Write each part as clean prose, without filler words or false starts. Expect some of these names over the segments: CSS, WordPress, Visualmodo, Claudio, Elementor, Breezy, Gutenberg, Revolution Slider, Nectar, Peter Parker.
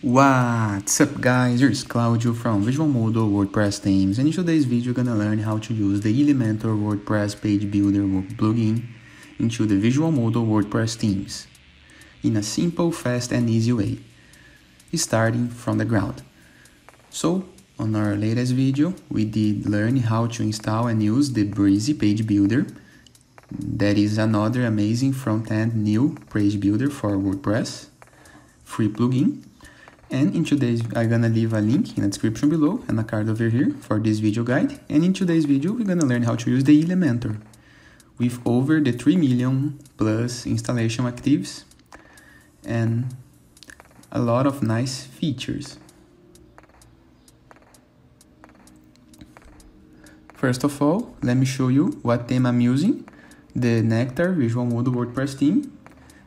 What's up guys, here's Claudio from Visualmodo WordPress Themes, and in today's video you're gonna learn how to use the Elementor WordPress Page Builder plugin into the Visualmodo WordPress Themes in a simple, fast and easy way, starting from the ground. So, on our latest video we did learn how to install and use the Breezy Page Builder. That is another amazing front-end new page builder for WordPress, free plugin. And in today's, I'm gonna leave a link in the description below and a card over here for this video guide. And in today's video, we're gonna learn how to use the Elementor with over the 3 million plus installation actives and a lot of nice features. First of all, let me show you what theme I'm using, the Nectar Visualmodo WordPress theme.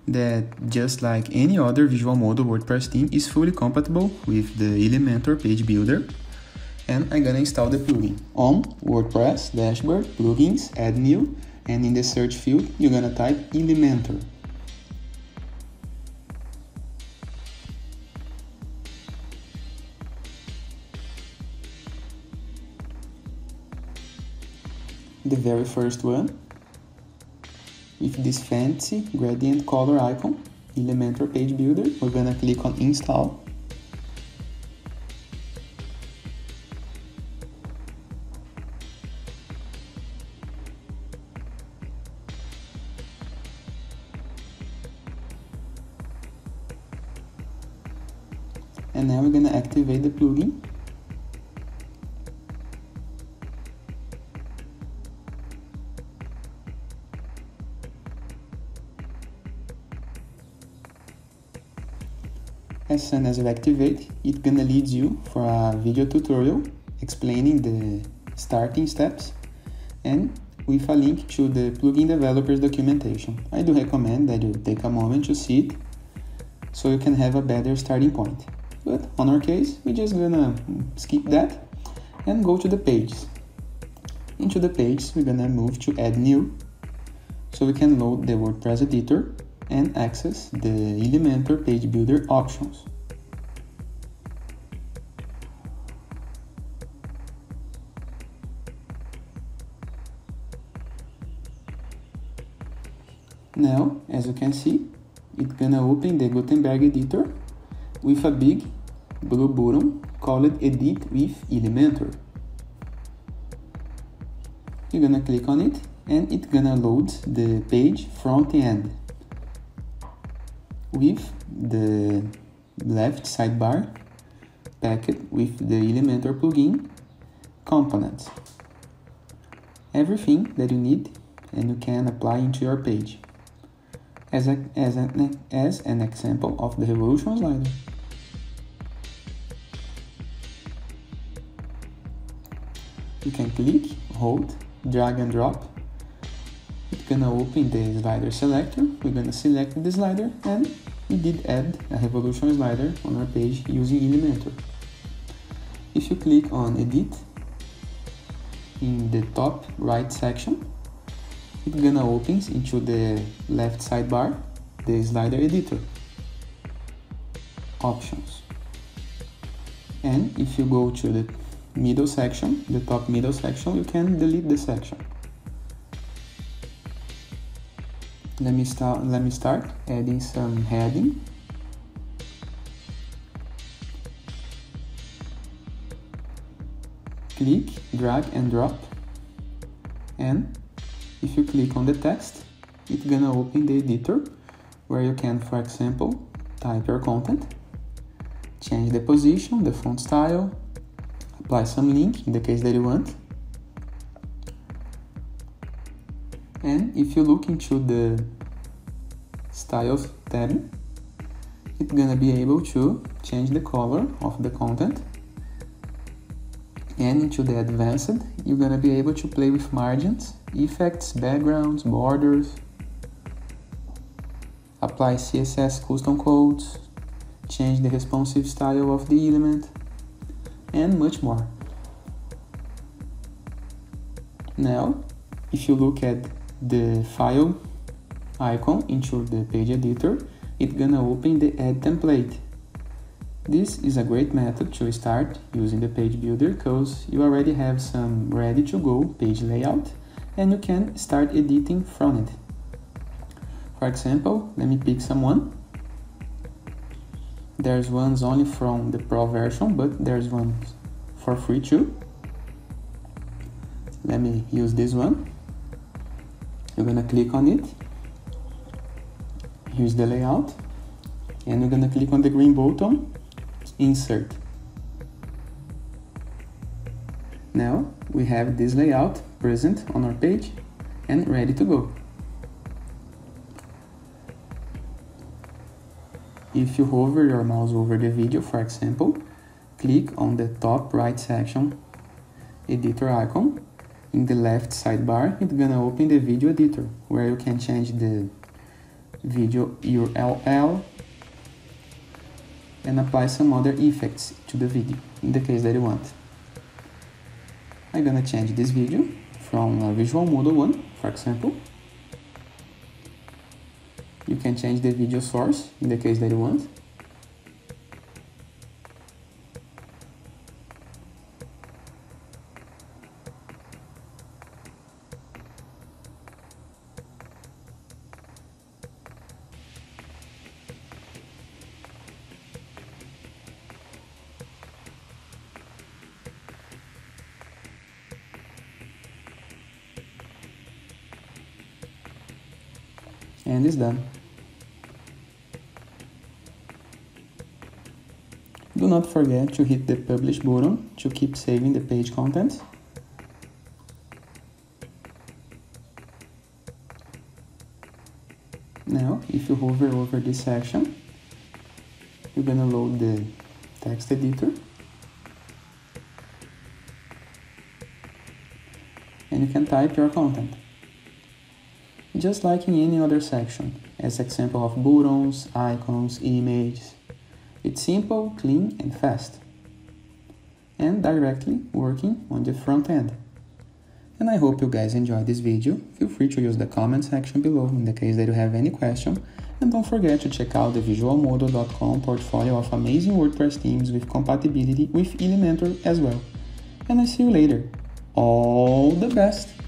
That, just like any other Visualmodo WordPress theme, is fully compatible with the Elementor page builder. And I'm gonna install the plugin on WordPress dashboard, plugins, add new, and in the search field you're gonna type Elementor. The very first one, with this fancy gradient color icon, Elementor Page Builder. We're gonna click on install. And now we're gonna activate the plugin. As soon as you activate, it's gonna lead you for a video tutorial explaining the starting steps and with a link to the plugin developers documentation. I do recommend that you take a moment to see it so you can have a better starting point. But on our case, we're just gonna skip that and go to the pages. Into the pages, we're gonna move to add new so we can load the WordPress editor and access the Elementor Page Builder options. Now, as you can see, it's gonna open the Gutenberg editor with a big blue button called Edit with Elementor. You're gonna click on it and it's gonna load the page front end with the left sidebar packed with the Elementor plugin components. Everything that you need and you can apply into your page. As an example of the Revolution Slider. You can click, hold, drag and drop. It's gonna open the slider selector, we're gonna select the slider, and we did add a Revolution Slider on our page using Elementor. If you click on Edit, in the top right section, it's gonna open into the left sidebar, the slider editor, options. And if you go to the middle section, the top middle section, you can delete the section. Let me start adding some heading. Click, drag and drop. And if you click on the text, it's gonna open the editor where you can, for example, type your content, change the position, the font style, apply some link in the case that you want. And if you look into the Styles tab, it's gonna be able to change the color of the content. And into the Advanced, you're gonna be able to play with margins, effects, backgrounds, borders, apply CSS custom codes, change the responsive style of the element, and much more. Now, if you look at the file icon into the page editor, it's gonna open the add template. This is a great method to start using the page builder because you already have some ready-to-go page layout and you can start editing from it. For example, let me pick someone. There's ones only from the Pro version, but there's one for free too. Let me use this one. You're gonna click on it. Here's the layout. And you're gonna click on the green button, Insert. Now we have this layout present on our page and ready to go. If you hover your mouse over the video, for example, click on the top right section editor icon. In the left sidebar, it's gonna open the video editor, where you can change the video URL and apply some other effects to the video, in the case that you want. I'm gonna change this video from Visualmodo 1, for example. You can change the video source in the case that you want. And it's done. Do not forget to hit the publish button to keep saving the page contents. Now, if you hover over this section, you're gonna load the text editor. And you can type your content. Just like in any other section, as example of buttons, icons, images. It's simple, clean and fast, and directly working on the front end. And I hope you guys enjoyed this video. Feel free to use the comment section below in the case that you have any question, and don't forget to check out the visualmodo.com portfolio of amazing WordPress themes with compatibility with Elementor as well. And I see you later. All the best!